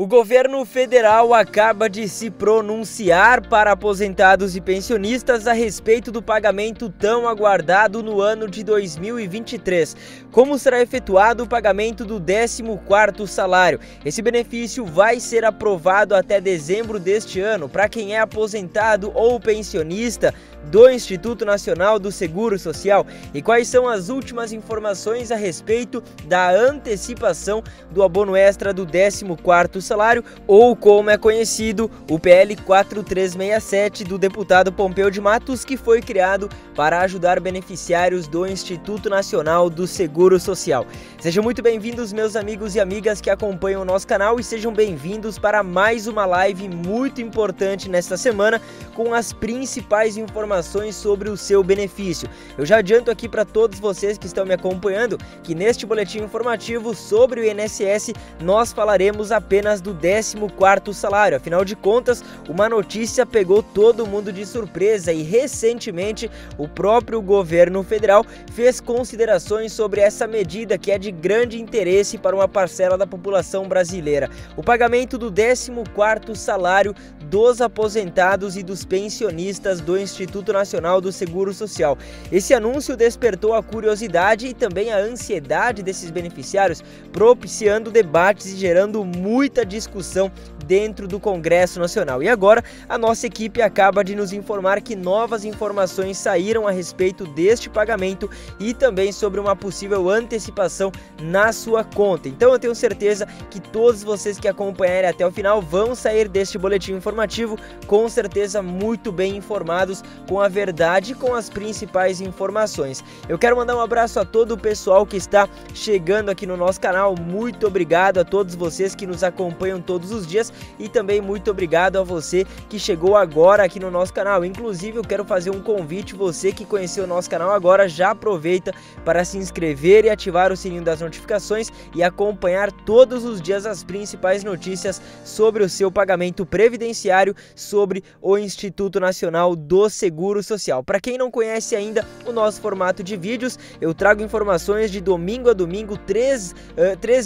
O governo federal acaba de se pronunciar para aposentados e pensionistas a respeito do pagamento tão aguardado no ano de 2023. Como será efetuado o pagamento do 14º salário? Esse benefício vai ser aprovado até dezembro deste ano para quem é aposentado ou pensionista do Instituto Nacional do Seguro Social. E quais são as últimas informações a respeito da antecipação do abono extra do 14º salário, ou como é conhecido, o PL 4367 do deputado Pompeu de Matos, que foi criado para ajudar beneficiários do Instituto Nacional do Seguro Social. Sejam muito bem-vindos, meus amigos e amigas que acompanham o nosso canal, e sejam bem-vindos para mais uma live muito importante nesta semana com as principais informações sobre o seu benefício. Eu já adianto aqui para todos vocês que estão me acompanhando que neste boletim informativo sobre o INSS nós falaremos apenas do 14º salário. Afinal de contas, uma notícia pegou todo mundo de surpresa e recentemente o próprio governo federal fez considerações sobre essa medida que é de grande interesse para uma parcela da população brasileira. O pagamento do 14º salário dos aposentados e dos pensionistas do Instituto Nacional do Seguro Social. Esse anúncio despertou a curiosidade e também a ansiedade desses beneficiários, propiciando debates e gerando muita discussão dentro do Congresso Nacional. E agora, a nossa equipe acaba de nos informar que novas informações saíram a respeito deste pagamento e também sobre uma possível antecipação na sua conta. Então eu tenho certeza que todos vocês que acompanharem até o final vão sair deste boletim informativo com certeza muito bem informados, com a verdade e com as principais informações. Eu quero mandar um abraço a todo o pessoal que está chegando aqui no nosso canal. Muito obrigado a todos vocês que nos acompanham todos os dias. E também muito obrigado a você que chegou agora aqui no nosso canal. Inclusive, eu quero fazer um convite, você que conheceu o nosso canal agora, já aproveita para se inscrever e ativar o sininho das notificações e acompanhar todos os dias as principais notícias sobre o seu pagamento previdenciário sobre o Instituto Nacional do Seguro Social. Para quem não conhece ainda o nosso formato de vídeos, eu trago informações de domingo a domingo, três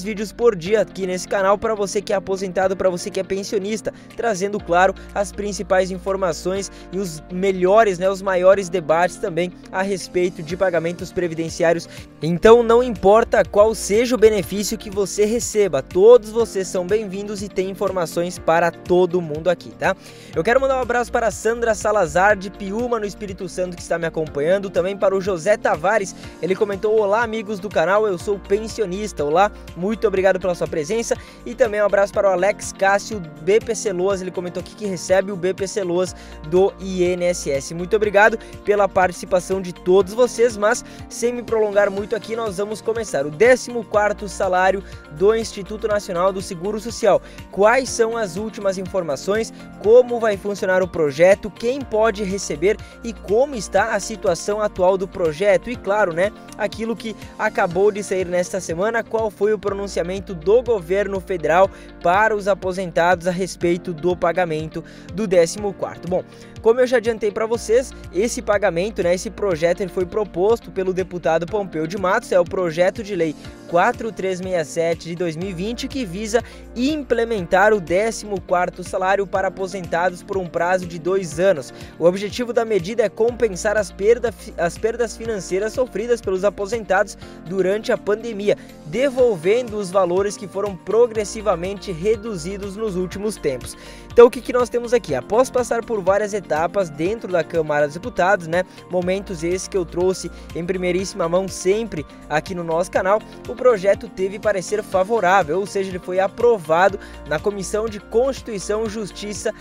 vídeos por dia aqui nesse canal para você que é aposentado, para você que é pensionista, trazendo, claro, as principais informações e os melhores, os maiores debates também a respeito de pagamentos previdenciários. Então não importa qual seja o benefício que você receba, todos vocês são bem-vindos e tem informações para todo mundo aqui, tá? Eu quero mandar um abraço para Sandra Salazar de Piúma, no Espírito Santo, que está me acompanhando, também para o José Tavares. Ele comentou: olá, amigos do canal, eu sou pensionista, olá, muito obrigado pela sua presença. E também um abraço para o Alex Cássio, BPC Loas, ele comentou aqui que recebe o BPC Loas do INSS. Muito obrigado pela participação de todos vocês, mas sem me prolongar muito aqui, nós vamos começar o 14º salário do Instituto Nacional do Seguro Social. Quais são as últimas informações, como vai funcionar o projeto, quem pode receber e como está a situação atual do projeto e, claro, aquilo que acabou de sair nesta semana, qual foi o pronunciamento do governo federal para os aposentados a respeito do pagamento do 14º. Bom, como eu já adiantei para vocês, esse pagamento, esse projeto, ele foi proposto pelo deputado Pompeu de Matos, é o projeto de lei 4367 de 2020, que visa implementar o 14º salário para aposentados por um prazo de 2 anos. O objetivo da medida é compensar as perdas financeiras sofridas pelos aposentados durante a pandemia, devolvendo os valores que foram progressivamente reduzidos nos últimos tempos. Então, o que nós temos aqui? Após passar por várias etapas dentro da Câmara dos Deputados, momentos esses que eu trouxe em primeiríssima mão sempre aqui no nosso canal, o projeto teve parecer favorável, ou seja, ele foi aprovado na Comissão de Constituição, Justiça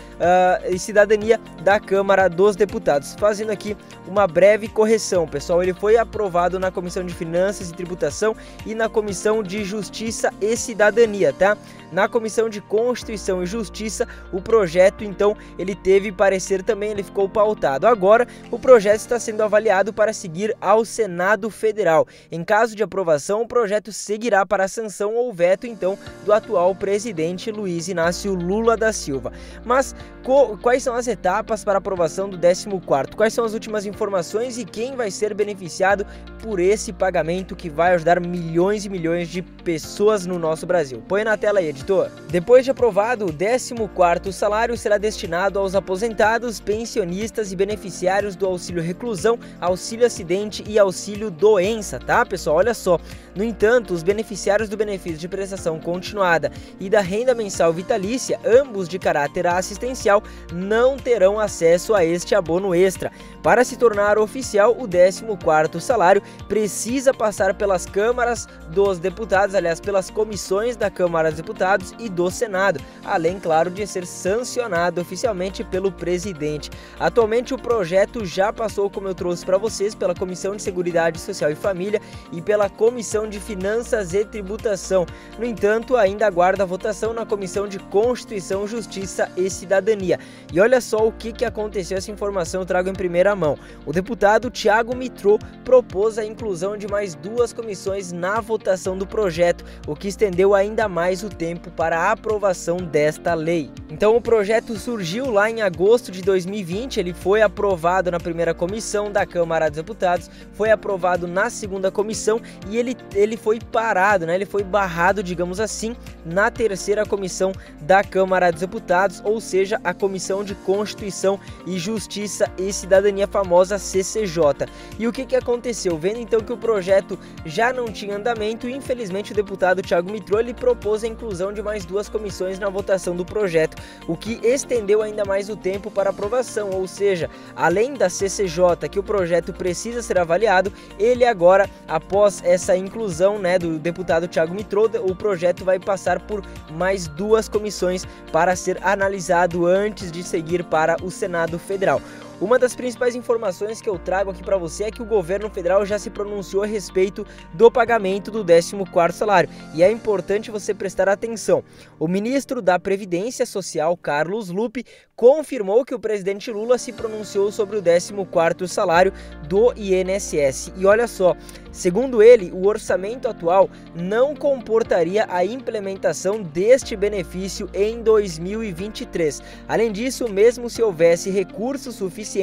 e Cidadania da Câmara dos Deputados. Fazendo aqui uma breve correção, pessoal, ele foi aprovado na Comissão de Finanças e Tributação e na Comissão de Justiça e Cidadania, tá? Na Comissão de Constituição e Justiça, o projeto, então, ele teve parecer também, ele ficou pautado. Agora, o projeto está sendo avaliado para seguir ao Senado Federal. Em caso de aprovação, o projeto projeto seguirá para a sanção ou veto, então, do atual presidente Luiz Inácio Lula da Silva. Mas quais são as etapas para aprovação do 14º? Quais são as últimas informações e quem vai ser beneficiado por esse pagamento que vai ajudar milhões e milhões de pessoas no nosso Brasil? Põe na tela aí, editor. Depois de aprovado, o 14º salário será destinado aos aposentados, pensionistas e beneficiários do auxílio reclusão, auxílio acidente e auxílio doença, tá, pessoal? Olha só. No entanto, os beneficiários do benefício de prestação continuada e da renda mensal vitalícia, ambos de caráter assistencial, não terão acesso a este abono extra. Para se tornar oficial, o 14º salário precisa passar pelas câmaras dos deputados, aliás, pelas comissões da Câmara dos Deputados e do Senado, além, claro, de ser sancionado oficialmente pelo presidente. Atualmente, o projeto já passou, como eu trouxe para vocês, pela Comissão de Seguridade Social e Família e pela Comissão de Finanças e Tributação. No entanto, ainda aguarda a votação na Comissão de Constituição, Justiça e Cidadania. E olha só o que aconteceu, essa informação eu trago em primeira mão. O deputado Thiago Mitraud propôs a inclusão de mais duas comissões na votação do projeto, o que estendeu ainda mais o tempo para a aprovação desta lei. Então, o projeto surgiu lá em agosto de 2020, ele foi aprovado na primeira comissão da Câmara dos Deputados, foi aprovado na segunda comissão e ele foi parado, né? Ele foi barrado, digamos assim, na terceira comissão da Câmara dos Deputados, ou seja, a Comissão de Constituição e Justiça e Cidadania, famosa CCJ. E o que aconteceu? Vendo então que o projeto já não tinha andamento, infelizmente o deputado Thiago Mitraud, ele propôs a inclusão de mais duas comissões na votação do projeto, o que estendeu ainda mais o tempo para aprovação, ou seja, além da CCJ, que o projeto precisa ser avaliado, ele agora, após essa inclusão, né, do deputado Thiago Mitraud, o projeto vai passar por mais duas comissões para ser analisado antes de seguir para o Senado Federal. Uma das principais informações que eu trago aqui para você é que o governo federal já se pronunciou a respeito do pagamento do 14º salário, e é importante você prestar atenção. O ministro da Previdência Social, Carlos Lupi, confirmou que o presidente Lula se pronunciou sobre o 14º salário do INSS. E olha só, segundo ele, o orçamento atual não comportaria a implementação deste benefício em 2023. Além disso, mesmo se houvesse recursos suficientes,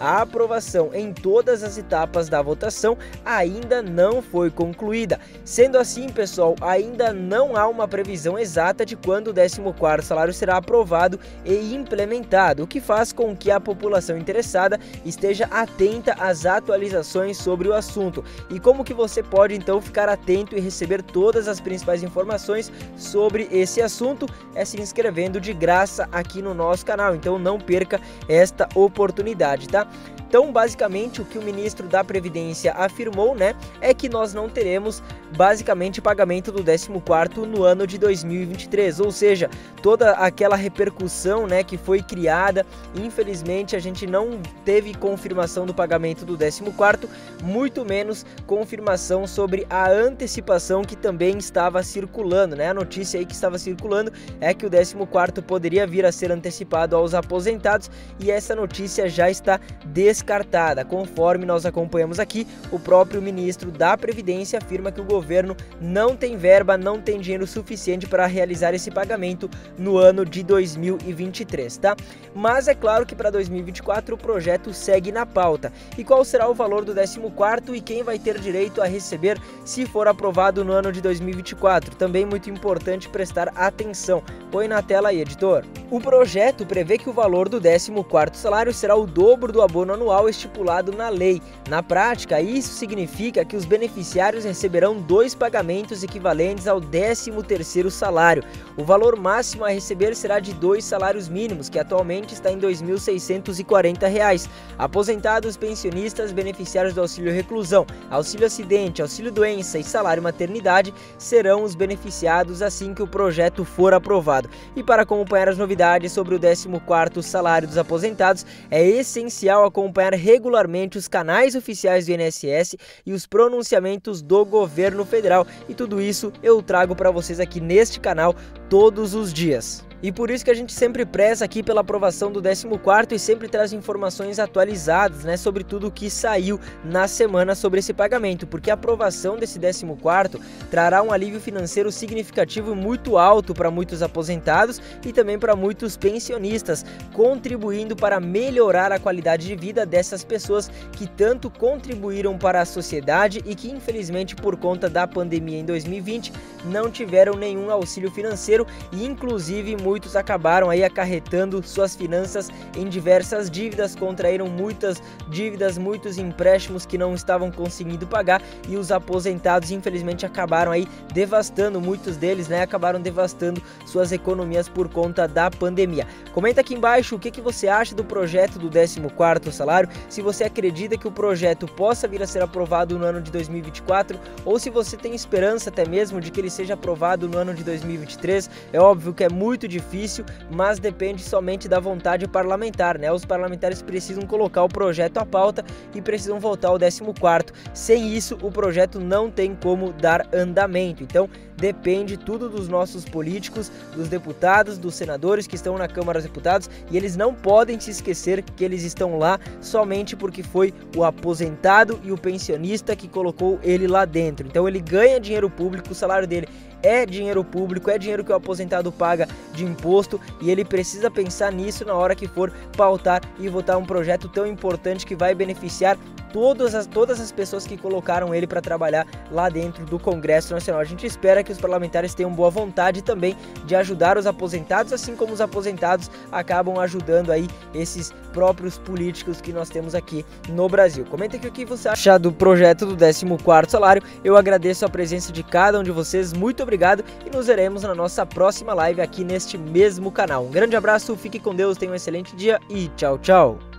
a aprovação em todas as etapas da votação ainda não foi concluída. Sendo assim, pessoal, ainda não há uma previsão exata de quando o 14º salário será aprovado e implementado, o que faz com que a população interessada esteja atenta às atualizações sobre o assunto. E como que você pode então ficar atento e receber todas as principais informações sobre esse assunto? É se inscrevendo de graça aqui no nosso canal, então não perca esta oportunidade, tá? Então, basicamente, o que o ministro da Previdência afirmou, né, é que nós não teremos, basicamente, pagamento do 14º no ano de 2023, ou seja, toda aquela repercussão, né, que foi criada, infelizmente, a gente não teve confirmação do pagamento do 14º, muito menos confirmação sobre a antecipação que também estava circulando, né, a notícia aí que estava circulando é que o 14º poderia vir a ser antecipado aos aposentados, e essa notícia já está descartada. Conforme nós acompanhamos aqui, o próprio ministro da Previdência afirma que o governo não tem verba, não tem dinheiro suficiente para realizar esse pagamento no ano de 2023, tá? Mas é claro que para 2024 o projeto segue na pauta. E qual será o valor do 14º e quem vai ter direito a receber se for aprovado no ano de 2024? Também muito importante prestar atenção. Põe na tela aí, editor. O projeto prevê que o valor do 14º salário será o dobro do abono anual estipulado na lei. Na prática, isso significa que os beneficiários receberão dois pagamentos equivalentes ao 13º salário. O valor máximo a receber será de dois salários mínimos, que atualmente está em R$ 2.640. Aposentados, pensionistas, beneficiários do auxílio reclusão, auxílio acidente, auxílio doença e salário maternidade serão os beneficiados assim que o projeto for aprovado. E para acompanhar as novidades sobre o 14º salário dos aposentados, é essencial acompanhar regularmente os canais oficiais do INSS e os pronunciamentos do governo federal. E tudo isso eu trago para vocês aqui neste canal todos os dias. E por isso que a gente sempre preza aqui pela aprovação do 14º e sempre traz informações atualizadas, né, sobre tudo o que saiu na semana sobre esse pagamento, porque a aprovação desse 14º trará um alívio financeiro significativo e muito alto para muitos aposentados e também para muitos pensionistas, contribuindo para melhorar a qualidade de vida dessas pessoas que tanto contribuíram para a sociedade e que infelizmente por conta da pandemia em 2020 não tiveram nenhum auxílio financeiro e inclusive muitos acabaram aí acarretando suas finanças em diversas dívidas, contraíram muitas dívidas, muitos empréstimos que não estavam conseguindo pagar e os aposentados infelizmente acabaram aí devastando, muitos deles, né, acabaram devastando suas economias por conta da pandemia. Comenta aqui embaixo o que você acha do projeto do 14º salário, se você acredita que o projeto possa vir a ser aprovado no ano de 2024 ou se você tem esperança até mesmo de que ele seja aprovado no ano de 2023, é óbvio que é muito difícil, mas depende somente da vontade parlamentar, né? Os parlamentares precisam colocar o projeto à pauta e precisam votar o 14º. Sem isso, o projeto não tem como dar andamento. Então, depende tudo dos nossos políticos, dos deputados, dos senadores que estão na Câmara dos Deputados, e eles não podem se esquecer que eles estão lá somente porque foi o aposentado e o pensionista que colocou ele lá dentro. Então, ele ganha dinheiro público, o salário dele é dinheiro público, é dinheiro que o aposentado paga de imposto e ele precisa pensar nisso na hora que for pautar e votar um projeto tão importante que vai beneficiar todas as pessoas que colocaram ele para trabalhar lá dentro do Congresso Nacional. A gente espera que os parlamentares tenham boa vontade também de ajudar os aposentados, assim como os aposentados acabam ajudando aí esses próprios políticos que nós temos aqui no Brasil. Comenta aqui o que você acha do projeto do 14º salário. Eu agradeço a presença de cada um de vocês, muito obrigado e nos veremos na nossa próxima live aqui neste mesmo canal. Um grande abraço, fique com Deus, tenha um excelente dia e tchau, tchau!